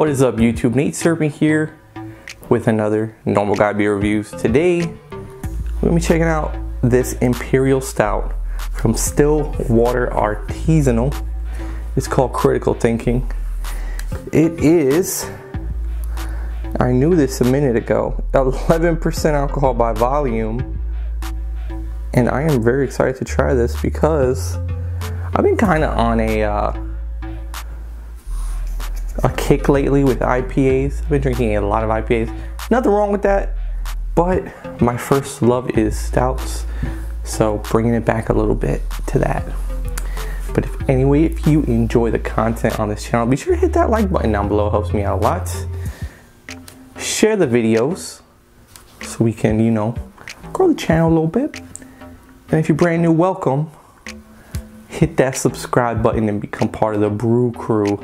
What is up YouTube, Nate Serpant here with another Normal Guy Beer Reviews. Today, we're gonna be checking out this Imperial Stout from Stillwater Artisanal. It's called Critical Thinking. It is, I knew this a minute ago, 11% alcohol by volume. And I am very excited to try this because I've been kind of on a kick lately with IPAs. I've been drinking a lot of IPAs. Nothing wrong with that, but my first love is stouts, so bringing it back a little bit to that. But if you enjoy the content on this channel, be sure to hit that like button down below. It helps me out a lot. Share the videos so we can, you know, grow the channel a little bit. And if you're brand new, welcome. Hit that subscribe button and become part of the brew crew.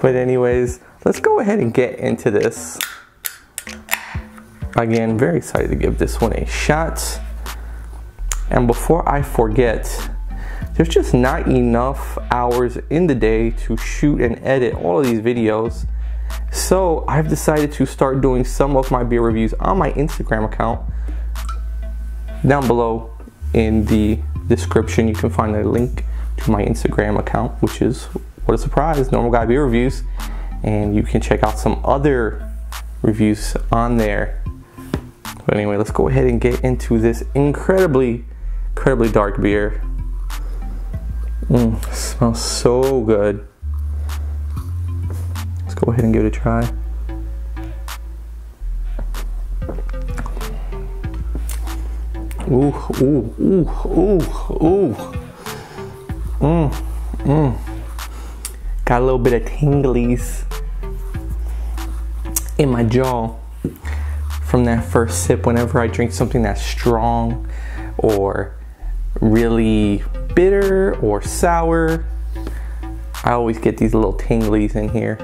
But anyways, let's go ahead and get into this. Again, very excited to give this one a shot. And before I forget, there's just not enough hours in the day to shoot and edit all of these videos. So I've decided to start doing some of my beer reviews on my Instagram account. Down below in the description, you can find a link to my Instagram account, which is, what a surprise, Normal Guy Beer Reviews. And you can check out some other reviews on there. But anyway, let's go ahead and get into this incredibly dark beer. Smells so good. Let's go ahead and give it a try. Ooh, ooh, ooh, ooh, ooh. Got a little bit of tinglies in my jaw from that first sip. Whenever I drink something that's strong or really bitter or sour, I always get these little tinglies in here.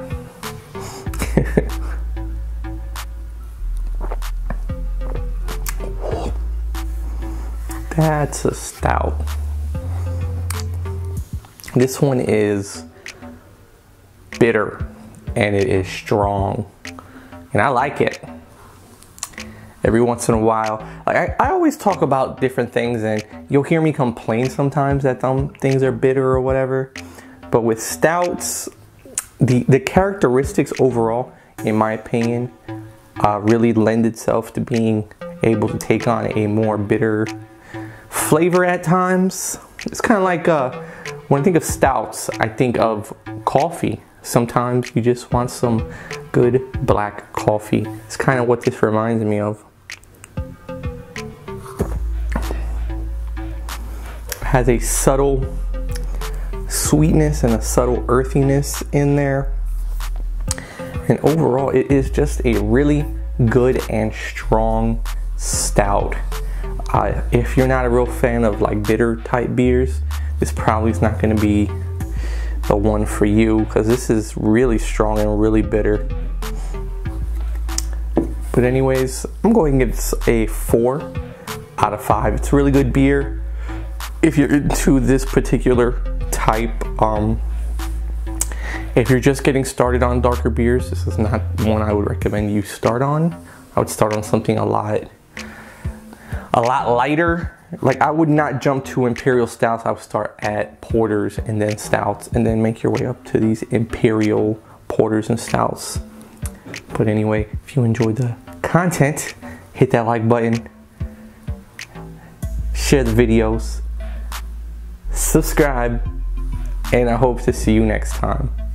That's a stout. This one is bitter and it is strong, and I like it. Every once in a while, like I always talk about different things, and you'll hear me complain sometimes that things are bitter or whatever. But with stouts, the characteristics overall, in my opinion, really lend itself to being able to take on a more bitter flavor at times. It's kind of like when I think of stouts, I think of coffee. Sometimes you just want some good black coffee. It's kind of what this reminds me of. It has a subtle sweetness and a subtle earthiness in there. And overall, it is just a really good and strong stout. If you're not a real fan of like bitter type beers, this probably is not going to be the one for you, because this is really strong and really bitter. But anyways, I'm going to give this a 4 out of 5. It's a really good beer. If you're into this particular type, if you're just getting started on darker beers, this is not one I would recommend you start on. I would start on something a lot lighter. Like, I would not jump to imperial stouts. I would start at porters and then stouts, and then make your way up to these imperial porters and stouts. But anyway, if you enjoyed the content, hit that like button, share the videos, subscribe, and I hope to see you next time.